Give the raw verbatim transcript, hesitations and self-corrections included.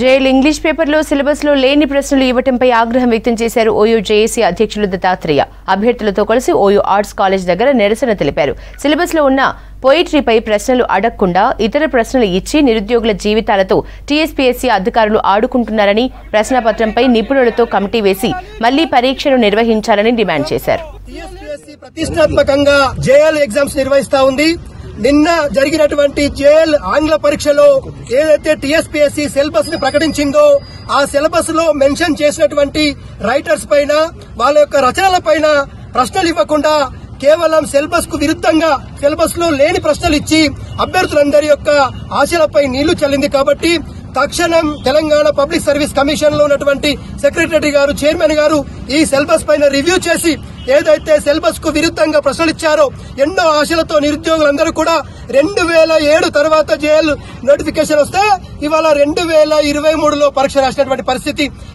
JL English పేపర్లో సిలబస్లో లేని ప్రశ్నలు ఇవ్వటంపై ఆగ్రహం వ్యక్తం చేశారు ఓయూ జేఏసీ అధ్యక్షులు దత్తాత్రేయ. అభ్యర్థులతో కలిసి ఓయూ ఆర్ట్స్ కాలేజ్ దగ్గర నిరసన తెలిపారు. సిలబస్లో ఉన్న పోయిట్రీపై ప్రశ్నలు అడగకుండా ఇతర ప్రశ్నలు ఇచ్చి నిరుద్యోగుల జీవితాలతో టీఎస్పీఎస్సీ అధికారులు ఆడుకుంటున్నారని, ప్రశ్నపత్రంపై నిపుణులతో కమిటీ వేసి మళ్లీ పరీక్షను నిర్వహించాలని డిమాండ్ చేశారు. ప్రతిష్టాత్మకంగా జేఎల్ ఎగ్జామ్స్ నిర్వహిస్తా ఉంది. నిన్న జరిగినటువంటి జేఎల్ ఆంగ్ల పరీక్షలో ఏదైతే టీఎస్పీఎస్సీ సిలబస్ ని ప్రకటించిందో ఆ సిలబస్ లో మెన్షన్ చేసినటువంటి రైటర్స్ పైన, వాళ్ళ యొక్క రచనల పైన ప్రశ్నలు ఇవ్వకుండా కేవలం సిలబస్ కు విరుద్ధంగా సిలబస్ లో లేని ప్రశ్నలు ఇచ్చి అభ్యర్థులందరి యొక్క ఆశలపై నీళ్లు చల్లింది. కాబట్టి తక్షణం తెలంగాణ పబ్లిక్ సర్వీస్ కమిషన్ లో ఉన్నటువంటి సెక్రటరీ గారు, చైర్మన్ గారు ఈ సిలబస్ పైన రివ్యూ చేసి ఏదైతే సిలబస్ కు విరుద్ధంగా ప్రశ్నలు ఇచ్చారో, ఎన్నో ఆశలతో నిరుద్యోగులందరూ కూడా రెండు వేల ఏడు తర్వాత జేఎల్ నోటిఫికేషన్ వస్తే ఇవాళ రెండు వేల ఇరవై మూడులో పరీక్ష రాసినటువంటి పరిస్థితి